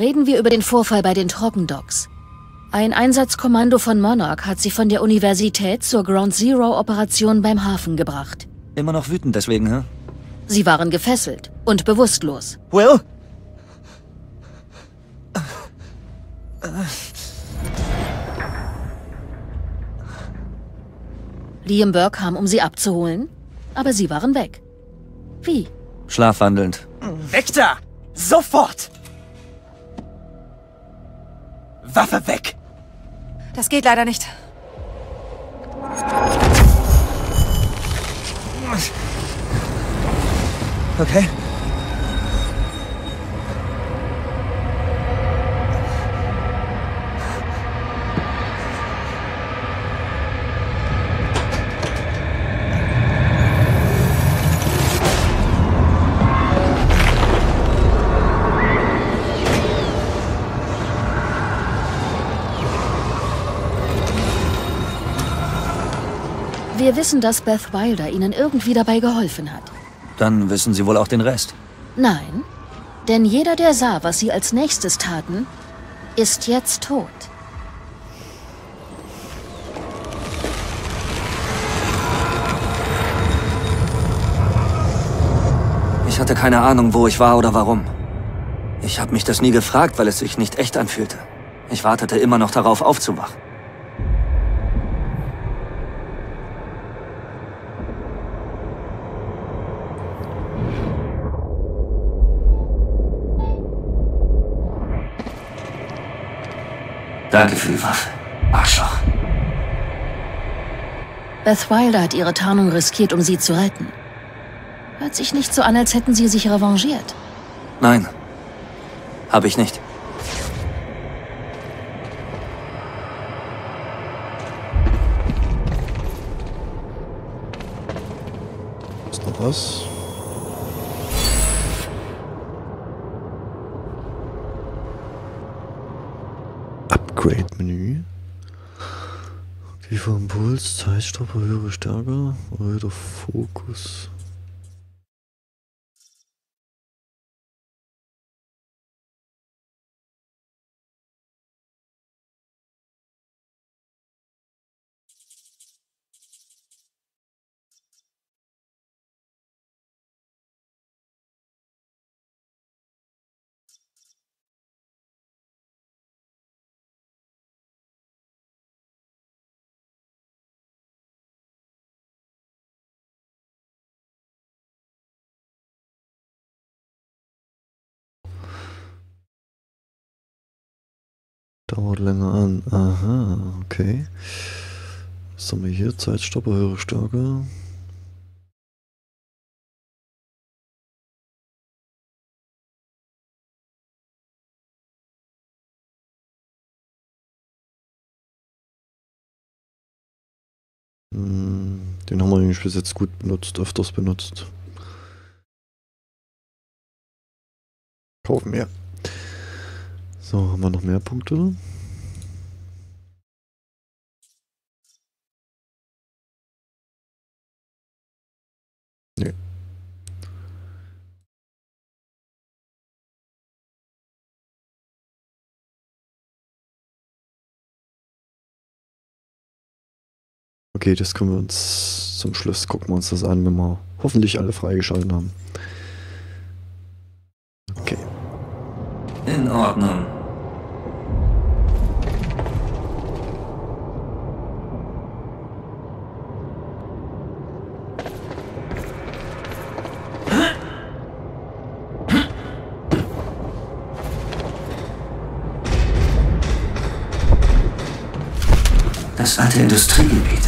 Reden wir über den Vorfall bei den Trockendocks. Ein Einsatzkommando von Monarch hat sie von der Universität zur Ground Zero Operation beim Hafen gebracht. Immer noch wütend deswegen, hä? Sie waren gefesselt und bewusstlos. Will? Liam Burke kam, um sie abzuholen, aber sie waren weg. Wie? Schlafwandelnd. Vector! Sofort! Waffe weg! Das geht leider nicht. Okay. Wir wissen, dass Beth Wilder Ihnen irgendwie dabei geholfen hat. Dann wissen Sie wohl auch den Rest. Nein, denn jeder, der sah, was Sie als nächstes taten, ist jetzt tot. Ich hatte keine Ahnung, wo ich war oder warum. Ich habe mich das nie gefragt, weil es sich nicht echt anfühlte. Ich wartete immer noch darauf, aufzuwachen. Danke für die Waffe, Arschloch. Beth Wilder hat ihre Tarnung riskiert, um sie zu retten. Hört sich nicht so an, als hätten sie sich revanchiert. Nein, habe ich nicht. Ist noch was? Menü. Tiefer Impuls, Zeitstopper, höhere Stärke, weiter Fokus. Dauert länger an. Aha, okay. Was haben wir hier? Zeitstopper, höhere Stärke. Den haben wir eigentlich bis jetzt gut benutzt, öfters benutzt. Kaufen wir. So, haben wir noch mehr Punkte? Nee. Okay, das können wir uns zum Schluss gucken wir uns das an, wenn wir hoffentlich alle freigeschaltet haben. Okay. In Ordnung. Das alte Industriegebiet.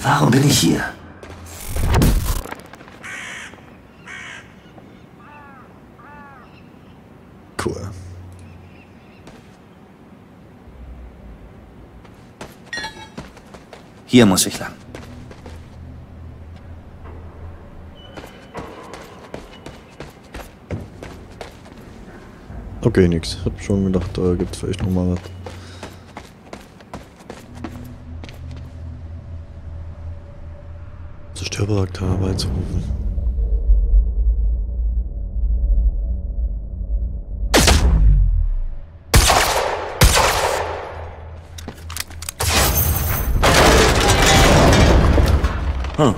Warum bin ich hier? Cool. Hier muss ich lang. Okay, nix. Hab schon gedacht, da gibt's vielleicht noch mal was. Zerstörberakteuer herbeizurufen. Huh.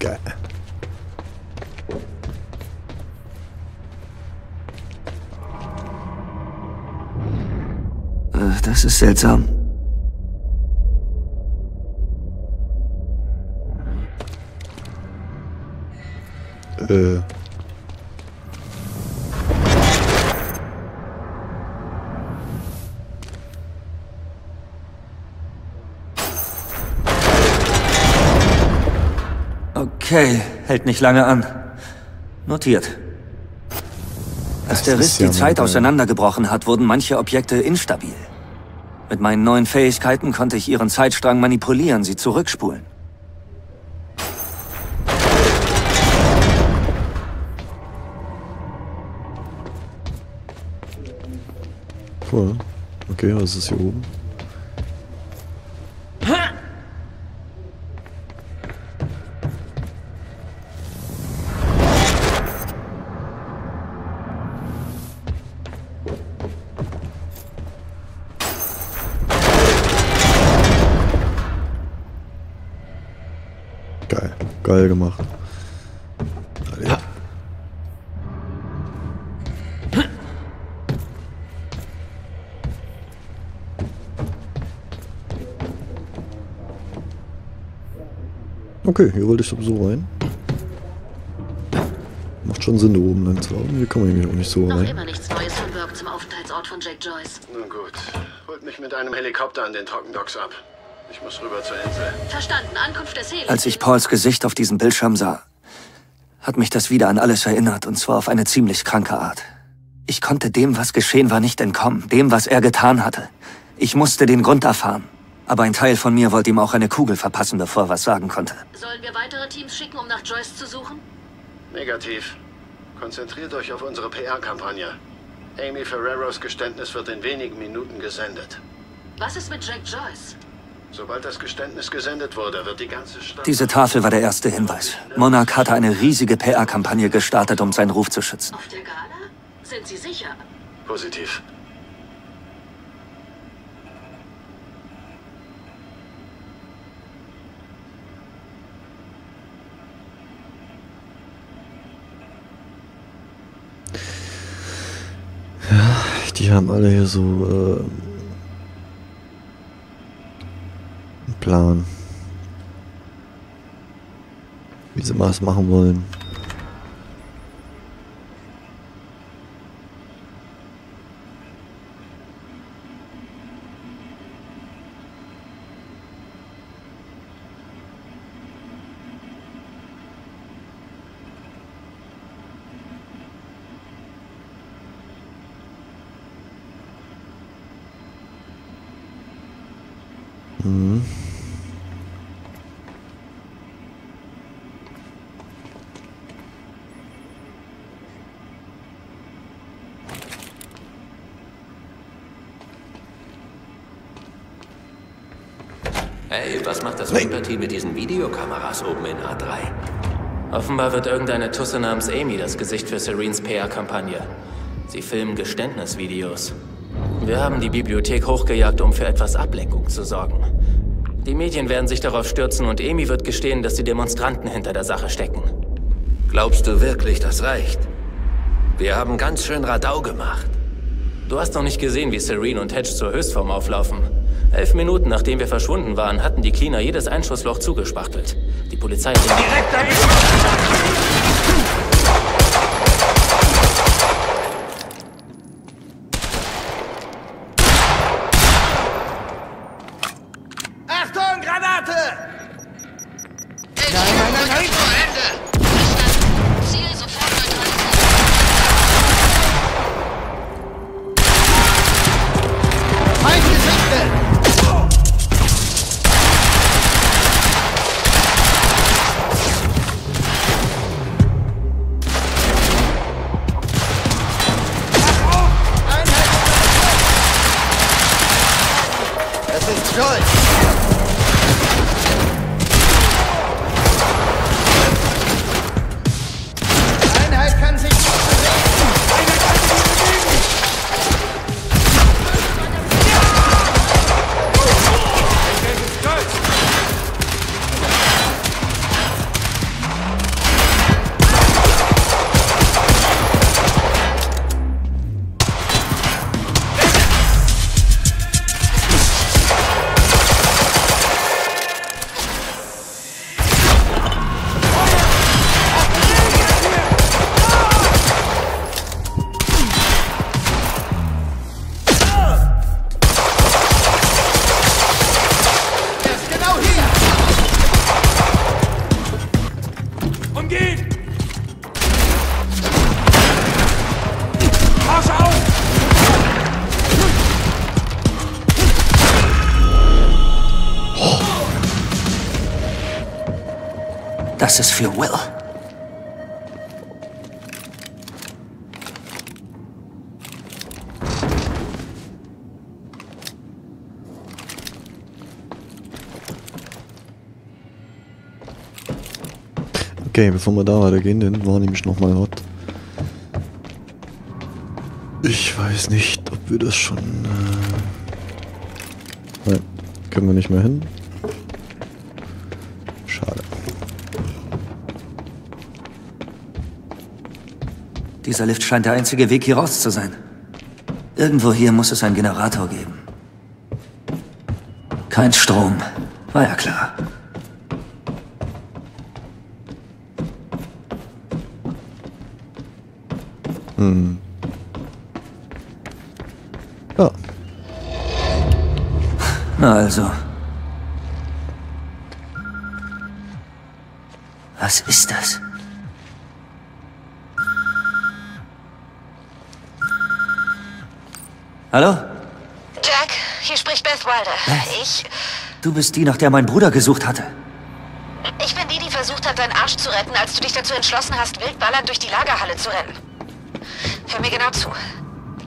Geil. Das ist seltsam. Okay, hält nicht lange an. Notiert. Als der Riss die Zeit auseinandergebrochen hat, wurden manche Objekte instabil. Mit meinen neuen Fähigkeiten konnte ich ihren Zeitstrang manipulieren, sie zurückspulen. Cool. Okay, was ist hier oben? Geil gemacht. Ja. Okay, hier wollte ich sowieso rein. Macht schon Sinn, da oben lang zu laufen. Hier kann man hier auch nicht so rein. Noch immer nichts Neues von Burke zum Aufenthaltsort von Jack Joyce. Nun gut, holt mich mit einem Helikopter an den Trockendocks ab. Ich muss rüber zur Insel. Verstanden, Ankunft des Helis. Als ich Pauls Gesicht auf diesem Bildschirm sah, hat mich das wieder an alles erinnert, und zwar auf eine ziemlich kranke Art. Ich konnte dem, was geschehen war, nicht entkommen, dem, was er getan hatte. Ich musste den Grund erfahren. Aber ein Teil von mir wollte ihm auch eine Kugel verpassen, bevor er was sagen konnte. Sollen wir weitere Teams schicken, um nach Joyce zu suchen? Negativ. Konzentriert euch auf unsere PR-Kampagne. Amy Ferreros Geständnis wird in wenigen Minuten gesendet. Was ist mit Jack Joyce? Sobald das Geständnis gesendet wurde, wird die ganze Stadt... Diese Tafel war der erste Hinweis. Monarch hatte eine riesige PR-Kampagne gestartet, um seinen Ruf zu schützen. Auf der Gala? Sind Sie sicher? Positiv. Ja, die haben alle hier so... Plan, wie sie mal was machen wollen. Mhm. Was macht das Unpartie mit diesen Videokameras oben in A3? Offenbar wird irgendeine Tusse namens Amy das Gesicht für Serenes PR-Kampagne. Sie filmen Geständnisvideos. Wir haben die Bibliothek hochgejagt, um für etwas Ablenkung zu sorgen. Die Medien werden sich darauf stürzen und Amy wird gestehen, dass die Demonstranten hinter der Sache stecken. Glaubst du wirklich, das reicht? Wir haben ganz schön Radau gemacht. Du hast noch nicht gesehen, wie Serene und Hedge zur Höchstform auflaufen. 11 Minuten, nachdem wir verschwunden waren, hatten die Cleaner jedes Einschussloch zugespachtelt. Die Polizei... Direkt daneben! Achtung, Granate! Nein! Ende! Verstanden. Ziel sofort neutralisieren. Das ist für Will. Okay, bevor wir da weitergehen, denn war nämlich nochmal was. Ich weiß nicht, ob wir das schon... Nein, können wir nicht mehr hin. Schade. Dieser Lift scheint der einzige Weg hier raus zu sein. Irgendwo hier muss es einen Generator geben. Kein Strom, war ja klar. Hm. Ja. Na also. Was ist das? Hallo? Jack, hier spricht Beth Wilder. Beth? Ich... Du bist die, nach der mein Bruder gesucht hatte. Ich bin die, die versucht hat, deinen Arsch zu retten, als du dich dazu entschlossen hast, wildballern durch die Lagerhalle zu rennen. Hör mir genau zu.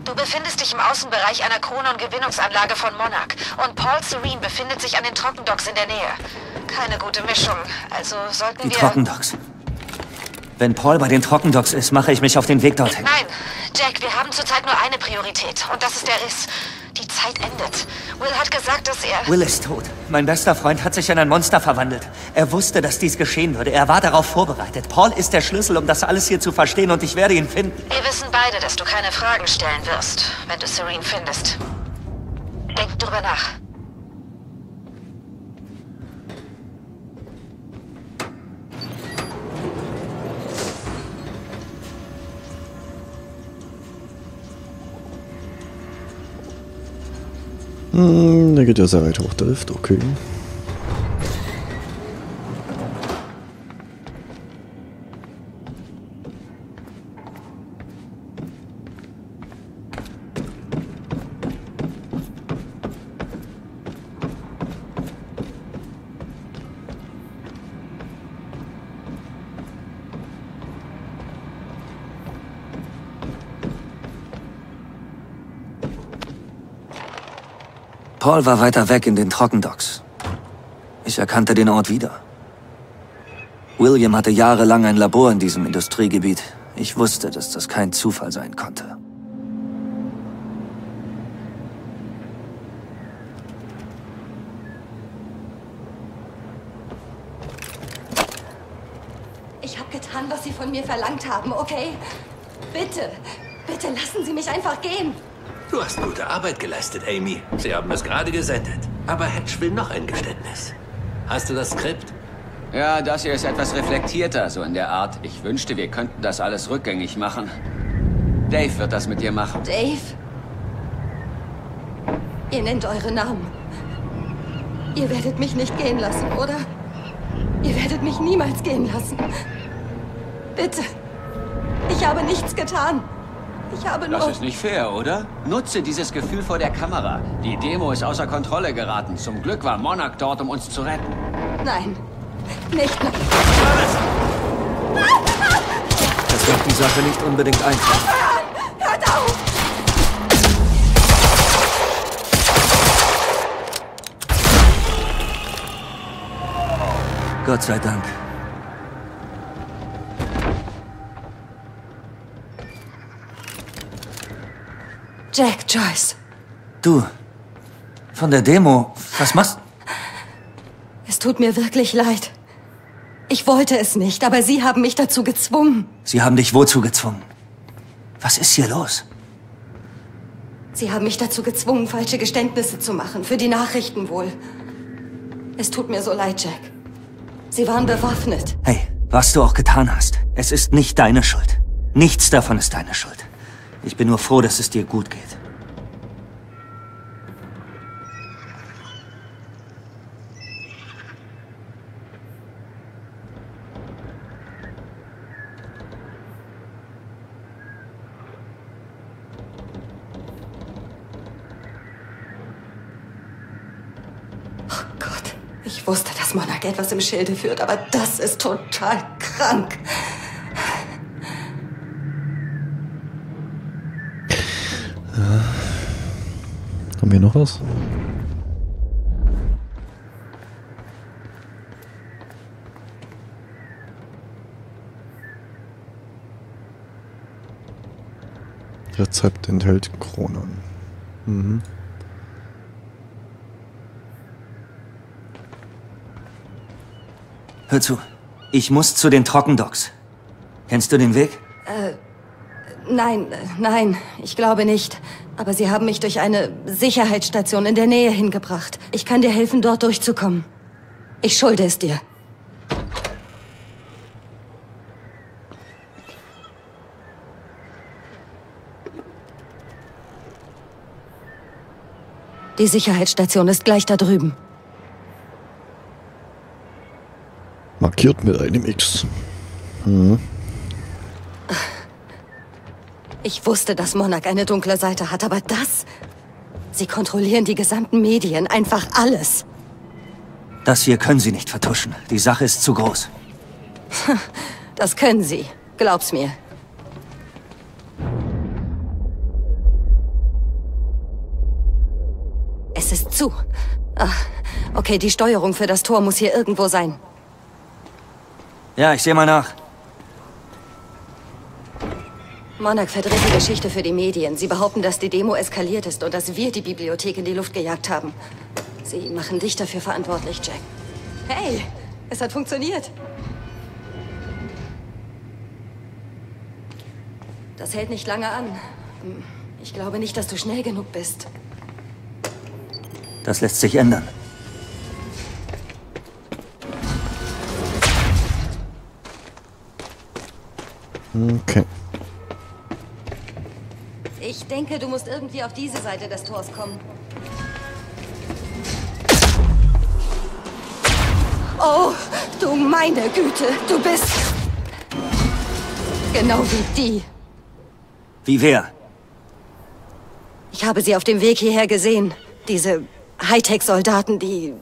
Du befindest dich im Außenbereich einer Chronon-Gewinnungsanlage von Monarch und Paul Serene befindet sich an den Trockendocks in der Nähe. Keine gute Mischung, also sollten wir... Die Trockendocks. Wenn Paul bei den Trockendocks ist, mache ich mich auf den Weg dorthin. Nein, Jack, wir haben zurzeit nur eine Priorität und das ist der Riss. Die Zeit endet. Will hat gesagt, dass er... Will ist tot. Mein bester Freund hat sich in ein Monster verwandelt. Er wusste, dass dies geschehen würde. Er war darauf vorbereitet. Paul ist der Schlüssel, um das alles hier zu verstehen und ich werde ihn finden. Wir wissen beide, dass du keine Fragen stellen wirst, wenn du Serene findest. Denk drüber nach. Der geht ja sehr weit hoch, der Lift, okay. Paul war weiter weg in den Trockendocks. Ich erkannte den Ort wieder. William hatte jahrelang ein Labor in diesem Industriegebiet. Ich wusste, dass das kein Zufall sein konnte. Ich habe getan, was Sie von mir verlangt haben, okay? Bitte, bitte lassen Sie mich einfach gehen. Du hast gute Arbeit geleistet, Amy. Sie haben es gerade gesendet. Aber Hedge will noch ein Geständnis. Hast du das Skript? Ja, das hier ist etwas reflektierter, so in der Art. Ich wünschte, wir könnten das alles rückgängig machen. Dave wird das mit dir machen. Dave? Ihr nennt eure Namen. Ihr werdet mich nicht gehen lassen, oder? Ihr werdet mich niemals gehen lassen. Bitte. Ich habe nichts getan. Ich habe nur... Das ist nicht fair, oder? Nutze dieses Gefühl vor der Kamera. Die Demo ist außer Kontrolle geraten. Zum Glück war Monarch dort, um uns zu retten. Nein. Nicht mehr. Das macht die Sache nicht unbedingt einfach. Hört auf! Gott sei Dank. Jack Joyce. Du, von der Demo, was machst du? Es tut mir wirklich leid. Ich wollte es nicht, aber Sie haben mich dazu gezwungen. Sie haben dich wozu gezwungen? Was ist hier los? Sie haben mich dazu gezwungen, falsche Geständnisse zu machen, für die Nachrichten wohl. Es tut mir so leid, Jack. Sie waren bewaffnet. Hey, was du auch getan hast, es ist nicht deine Schuld. Nichts davon ist deine Schuld. Ich bin nur froh, dass es dir gut geht. Oh Gott, Ich wusste, dass Monarch etwas im Schilde führt, aber das ist total krank. Haben wir noch was? Rezept enthält Chronon. Mhm. Hör zu, ich muss zu den Trockendocks. Kennst du den Weg? Nein, ich glaube nicht. Aber sie haben mich durch eine Sicherheitsstation in der Nähe hingebracht. Ich kann dir helfen, dort durchzukommen. Ich schulde es dir. Die Sicherheitsstation ist gleich da drüben. Markiert mit einem X. Hm. Ich wusste, dass Monarch eine dunkle Seite hat, aber das... Sie kontrollieren die gesamten Medien, einfach alles. Das hier können sie nicht vertuschen. Die Sache ist zu groß. Das können sie. Glaub's mir. Es ist zu. Ach, okay, die Steuerung für das Tor muss hier irgendwo sein. Ja, ich seh mal nach. Monarch verdreht die Geschichte für die Medien. Sie behaupten, dass die Demo eskaliert ist und dass wir die Bibliothek in die Luft gejagt haben. Sie machen dich dafür verantwortlich, Jack. Hey, es hat funktioniert. Das hält nicht lange an. Ich glaube nicht, dass du schnell genug bist. Das lässt sich ändern. Okay. Ich denke, du musst irgendwie auf diese Seite des Tors kommen. Oh, du meine Güte, du bist... genau wie die. Wie wer? Ich habe sie auf dem Weg hierher gesehen. Diese Hightech-Soldaten, die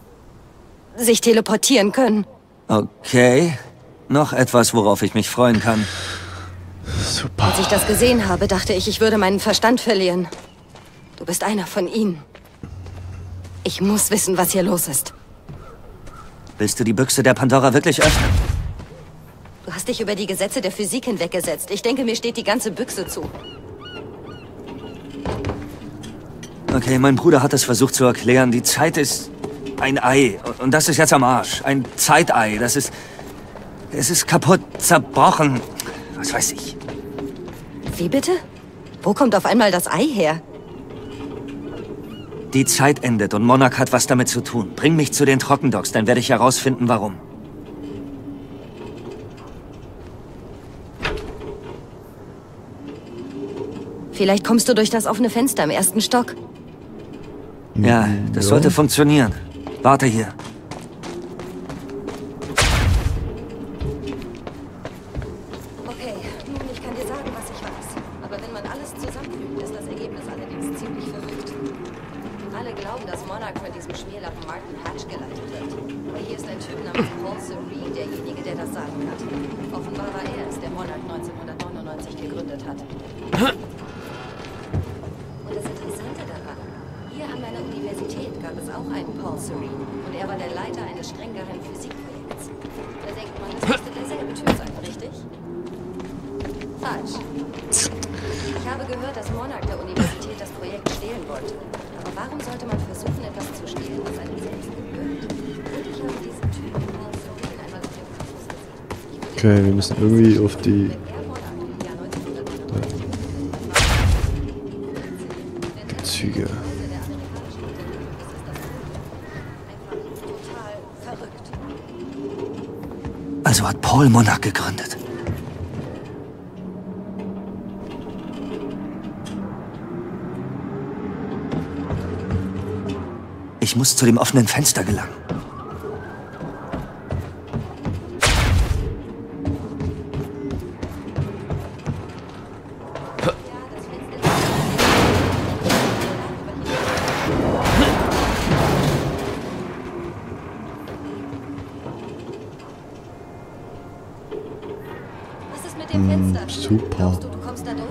sich teleportieren können. Okay. Noch etwas, worauf ich mich freuen kann. Super. Als ich das gesehen habe, dachte ich, ich würde meinen Verstand verlieren. Du bist einer von ihnen. Ich muss wissen, was hier los ist. Willst du die Büchse der Pandora wirklich öffnen? Du hast dich über die Gesetze der Physik hinweggesetzt. Ich denke, mir steht die ganze Büchse zu. Okay, mein Bruder hat es versucht zu erklären. Die Zeit ist ein Ei. Und das ist jetzt am Arsch. Ein Zeitei. Das ist... es ist kaputt, zerbrochen. Was weiß ich. Wie bitte? Wo kommt auf einmal das Ei her? Die Zeit endet und Monarch hat was damit zu tun. Bring mich zu den Trockendocks, dann werde ich herausfinden, warum. Vielleicht kommst du durch das offene Fenster im ersten Stock. Ja, das sollte funktionieren. Warte hier. Okay, wir müssen irgendwie auf die... Züge. Also hat Paul Monarch gegründet. Ich muss zu dem offenen Fenster gelangen. dem Fenster. Super. Glaubst du, du kommst da durch?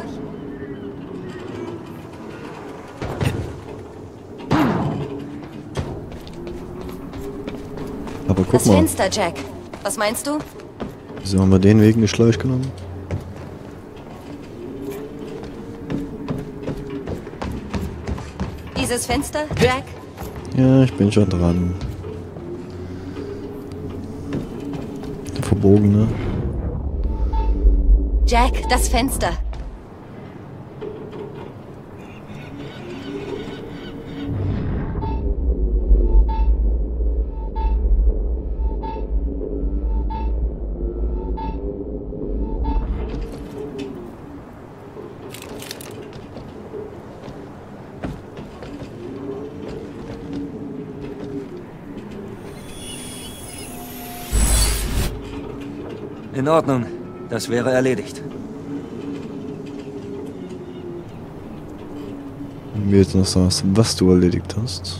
Aber guck mal. Das Fenster, Jack. Was meinst du? Wieso haben wir den Weg nicht gleich genommen? Dieses Fenster, Jack? Ja, ich bin schon dran. Der verbogene. Jack, das Fenster. In Ordnung, das wäre erledigt. Wenn du jetzt noch sagst, was du erledigt hast.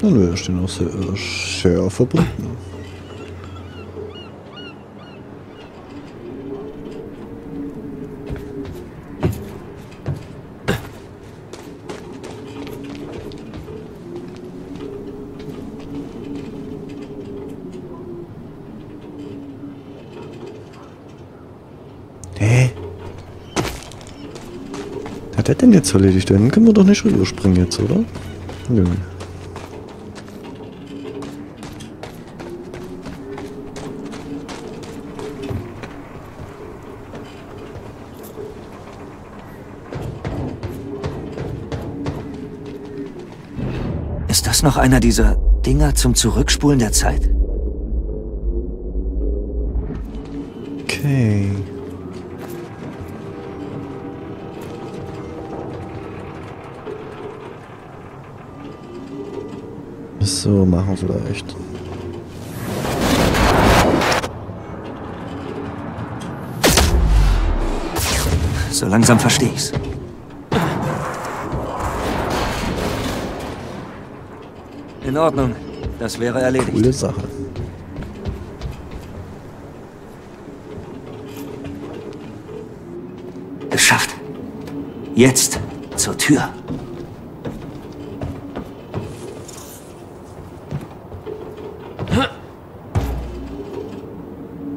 Dann wäre ich den auch sehr verbunden. Was hat der denn jetzt erledigt? Dann können wir doch nicht rüberspringen jetzt, oder? Nö. Ist das noch einer dieser Dinger zum Zurückspulen der Zeit? Okay. So, machen wir vielleicht. So langsam verstehe ich's. In Ordnung, das wäre erledigt. Coole Sache. Geschafft. Jetzt zur Tür.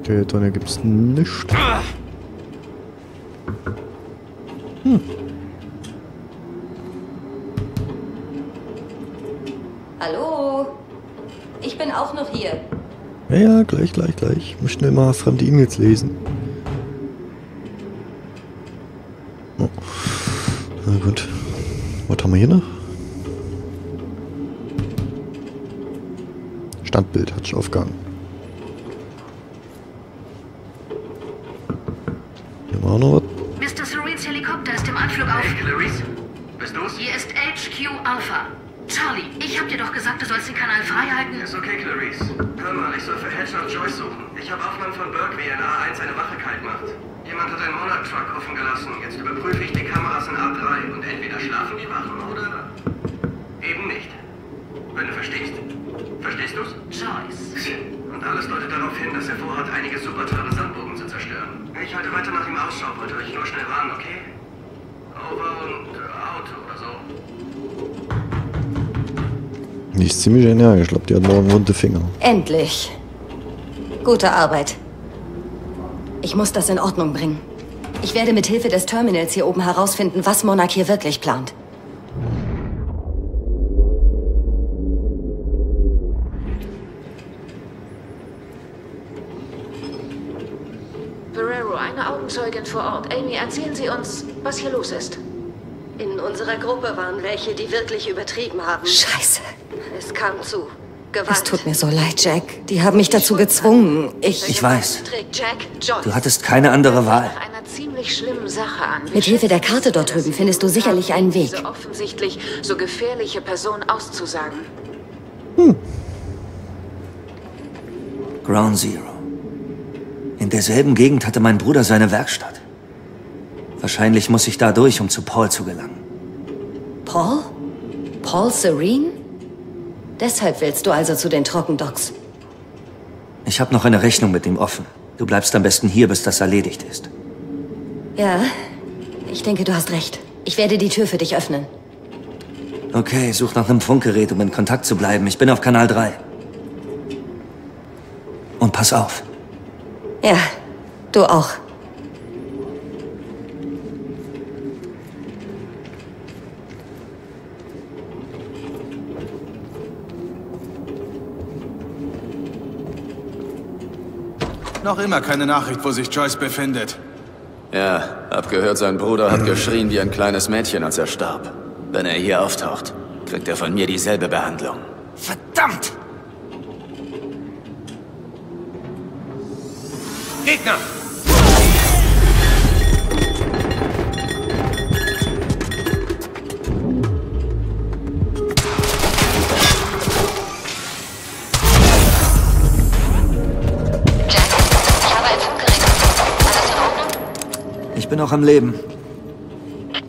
Okay, Tonne gibt's nicht. Hm. Hallo? Ich bin auch noch hier. Ja, gleich. Ich muss schnell mal fremde E-Mails lesen. Oh. Na gut. Was haben wir hier noch? Standbild hat schon aufgehangen. Mr. Serenes Helikopter ist im Anflug auf... Hey, Clarice? Bist du's? Hier ist HQ Alpha. Charlie, ich hab dir doch gesagt, du sollst den Kanal frei halten. Ist okay, Clarice. Hör mal, ich soll für Hedge nach Joyce suchen. Ich habe Aufnahmen von Burke, wie er in A1 eine Wache kalt macht. Jemand hat einen Monarch-Truck offen gelassen. Jetzt überprüfe ich die Kameras in A3 und entweder schlafen die Wachen oder... eben nicht. Wenn du verstehst. Verstehst du's? Joyce. Und alles deutet darauf hin, dass er vorhat, einige super teure Sandburgen zu zerstören. Ich halte weiter nach ihm Ausschau, wollte euch nur schnell warnen, okay? Over und out oder so. Nicht ziemlich genial, ich glaube, die hat morgen runde Finger. Endlich. Gute Arbeit. Ich muss das in Ordnung bringen. Ich werde mit Hilfe des Terminals hier oben herausfinden, was Monarch hier wirklich plant. Zeugin vor Ort. Amy, erzählen Sie uns, was hier los ist. In unserer Gruppe waren welche, die wirklich übertrieben haben. Scheiße. Es kam zu Gewalt. Es tut mir so leid, Jack. Die haben mich dazu gezwungen. Ich weiß. Du hattest keine andere Wahl. Mit Hilfe der Karte dort drüben findest du sicherlich einen Weg. So offensichtlich so gefährliche Person auszusagen. Ground Zero. In derselben Gegend hatte mein Bruder seine Werkstatt. Wahrscheinlich muss ich da durch, um zu Paul zu gelangen. Paul? Paul Serene? Deshalb willst du also zu den Trockendocks. Ich habe noch eine Rechnung mit ihm offen. Du bleibst am besten hier, bis das erledigt ist. Ja, ich denke, du hast recht. Ich werde die Tür für dich öffnen. Okay, such nach einem Funkgerät, um in Kontakt zu bleiben. Ich bin auf Kanal 3. Und pass auf. Ja, du auch. Noch immer keine Nachricht, wo sich Joyce befindet. Ja, hab gehört, sein Bruder hat geschrien wie ein kleines Mädchen, als er starb. Wenn er hier auftaucht, kriegt er von mir dieselbe Behandlung. Verdammt! Gegner! Ich bin noch am Leben.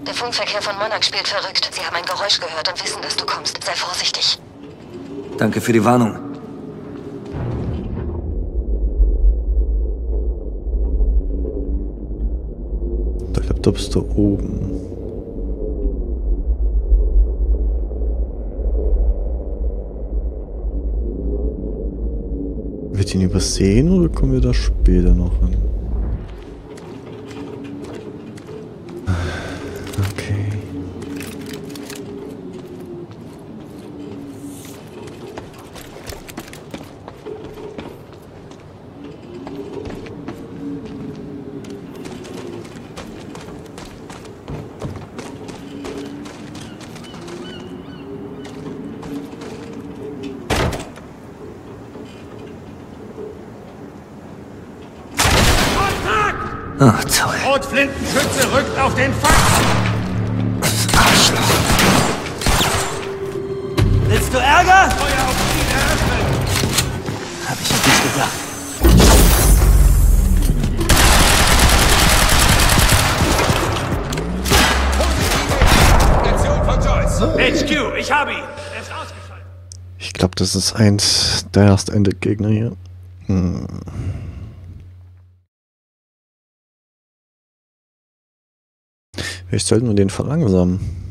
Der Funkverkehr von Monarch spielt verrückt. Sie haben ein Geräusch gehört und wissen, dass du kommst. Sei vorsichtig. Danke für die Warnung. Der Laptop ist da oben. Wird ihn übersehen oder kommen wir da später noch hin? Ach, toll. Rotflintenschütze rückt auf den Feind! Arschloch! Willst du Ärger? Feuer auf ihn eröffnen! Hab ich nicht gedacht. HQ, ich habe ihn! Er ist ausgeschaltet! Ich glaube, das ist eins der ersten Endgegner hier. Hm. Ich sollte nur den verlangsamen.